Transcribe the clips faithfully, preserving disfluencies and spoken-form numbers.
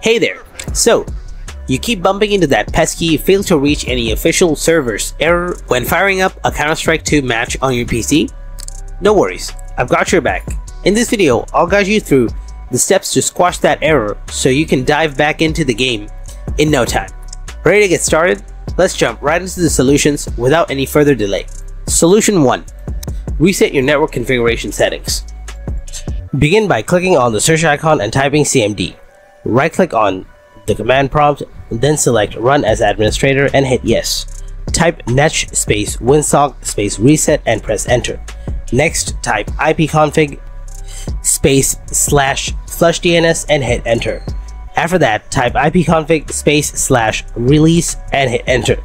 Hey there! So, you keep bumping into that pesky fail to reach any official servers error when firing up a Counter-Strike two match on your P C? No worries, I've got your back. In this video, I'll guide you through the steps to squash that error so you can dive back into the game in no time. Ready to get started? Let's jump right into the solutions without any further delay. Solution one. Reset your network configuration settings. Begin by clicking on the search icon and typing C M D. Right-click on the command prompt, then select Run as Administrator and hit Yes. Type netsh space winsock space reset and press Enter. Next, type ipconfig space slash flush D N S and hit Enter. After that, type ipconfig space slash release and hit Enter.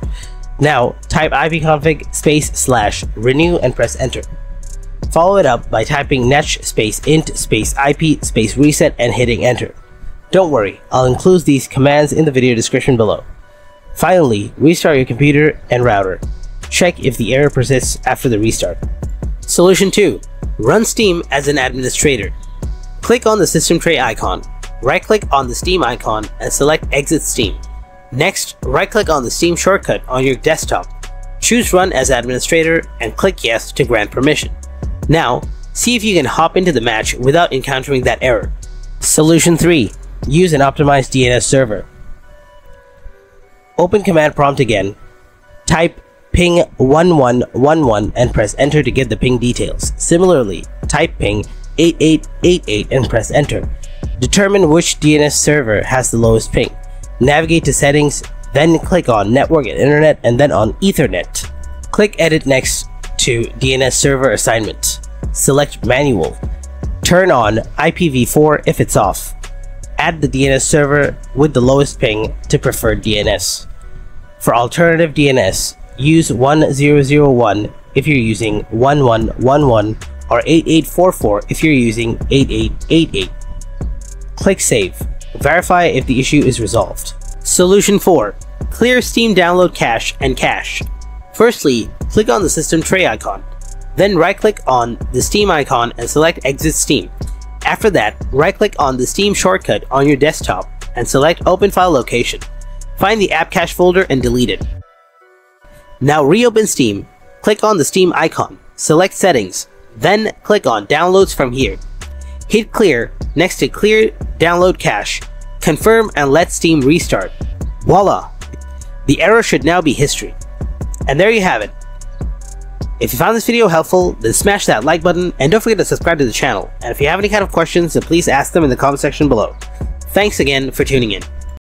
Now, type ipconfig space slash renew and press Enter. Follow it up by typing netsh space int space ip space reset and hitting Enter. Don't worry, I'll include these commands in the video description below. Finally, restart your computer and router. Check if the error persists after the restart. Solution two. Run Steam as an administrator. Click on the system tray icon. Right-click on the Steam icon and select Exit Steam. Next, right-click on the Steam shortcut on your desktop. Choose Run as Administrator and click Yes to grant permission. Now, see if you can hop into the match without encountering that error. Solution three. Use an optimized D N S server. Open command prompt again, type ping one one one one and press Enter to get the ping details. Similarly, type ping eight eight eight eight and press Enter. Determine which D N S server has the lowest ping. Navigate to settings, then click on network and internet and then on Ethernet. Click edit next to D N S server assignment. Select manual. Turn on I P v four if it's off. Add the D N S server with the lowest ping to preferred D N S. For alternative D N S, use one zero zero one if you're using one one one one or eight eight four four if you're using eight eight eight eight. Click Save. Verify if the issue is resolved. Solution four. Clear Steam download cache and cache. Firstly, click on the system tray icon. Then right-click on the Steam icon and select Exit Steam. After that, right-click on the Steam shortcut on your desktop and select Open File Location. Find the AppCache folder and delete it. Now reopen Steam, click on the Steam icon, select Settings, then click on Downloads from here. Hit Clear next to Clear Download Cache, confirm and let Steam restart. Voila! The error should now be history. And there you have it. If you found this video helpful, then smash that like button and don't forget to subscribe to the channel. And if you have any kind of questions, then please ask them in the comment section below. Thanks again for tuning in.